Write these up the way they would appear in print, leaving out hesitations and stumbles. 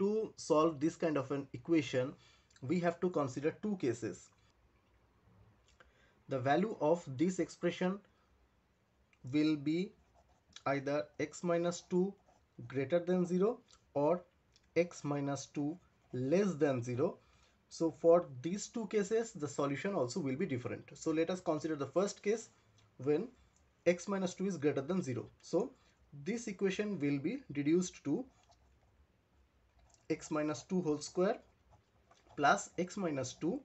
to solve this kind of an equation, we have to consider two cases. The value of this expression will be either x minus 2 greater than 0 or x minus 2 less than 0. So for these two cases, the solution also will be different. So let us consider the first case when x minus 2 is greater than 0. So this equation will be reduced to x minus 2 whole square plus x minus 2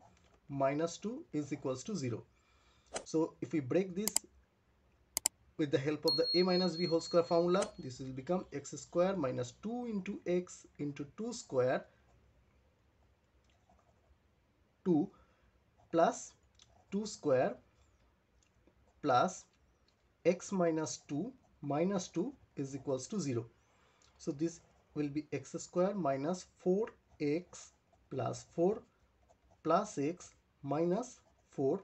minus 2 is equals to 0. So if we break this with the help of the a minus b whole square formula, this will become x square minus 2 into x into 2 square 2 plus 2 square plus x minus 2 is equals to 0. So this will be x square minus 4x plus 4 plus x minus 4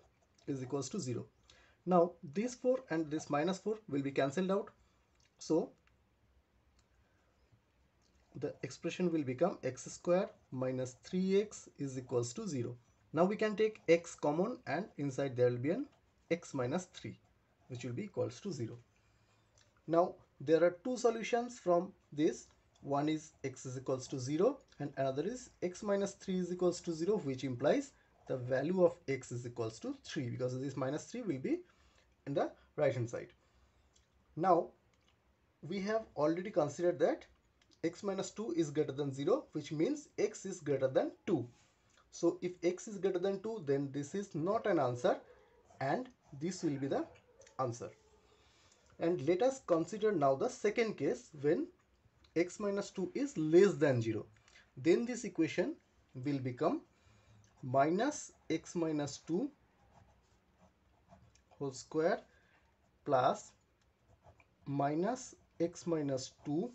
is equals to 0. Now this 4 and this minus 4 will be cancelled out. So the expression will become x square minus 3x is equals to 0. Now we can take x common and inside there will be an x minus 3 which will be equals to 0. Now there are two solutions from this. One is x is equals to 0 and another is x minus 3 is equals to 0, which implies the value of x is equals to 3 because this minus 3 will be in the right hand side. Now we have already considered that x minus 2 is greater than 0, which means x is greater than 2. So if x is greater than 2, then this is not an answer and this will be the answer. And let us consider now the second case when x minus 2 is less than 0. Then this equation will become minus x minus 2 whole square plus minus x minus 2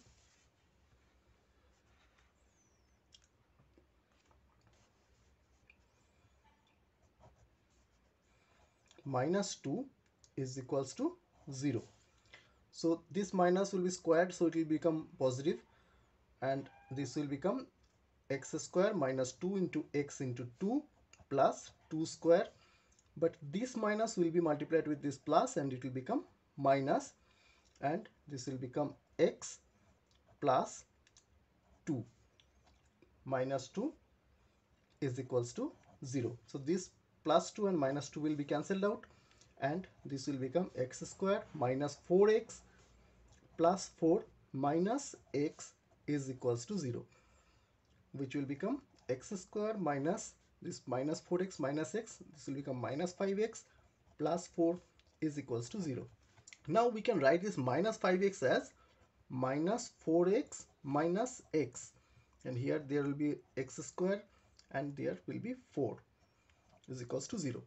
minus 2 is equals to 0. So this minus will be squared, so it will become positive and this will become x square minus 2 into x into 2 plus 2 square, but this minus will be multiplied with this plus and it will become minus, and this will become x plus 2 minus 2 is equals to 0. So this plus 2 and minus 2 will be cancelled out and this will become x square minus 4x plus 4 minus x is equals to 0, which will become x square minus this minus 4x minus x, this will become minus 5x plus 4 is equals to 0. Now we can write this minus 5x as minus 4x minus x, and here there will be x square and there will be 4 is equals to 0.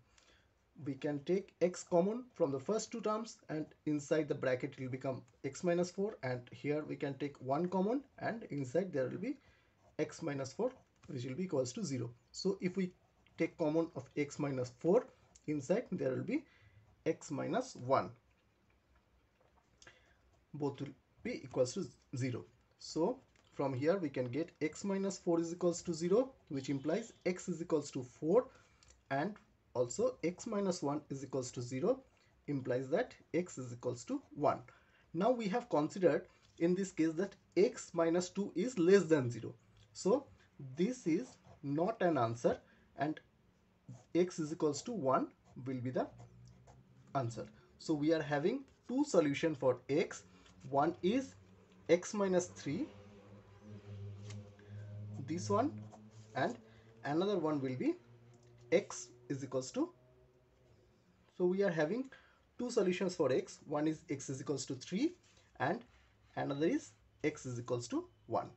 We can take x common from the first two terms and inside the bracket it will become x minus 4, and here we can take 1 common and inside there will be x minus 4 which will be equals to 0. So if we take common of x minus 4, inside there will be x minus 1, both will be equals to 0. So from here we can get x minus 4 is equals to 0, which implies x is equals to 4, and also x minus 1 is equals to 0 implies that x is equals to 1. Now we have considered in this case that x minus 2 is less than 0. So this is not an answer and x is equals to 1 will be the answer. So we are having two solutions for x. One is x minus 3, this one, and another one will be x is equals to. So we are having two solutions for x. One is x is equals to 3 and another is x is equals to 1.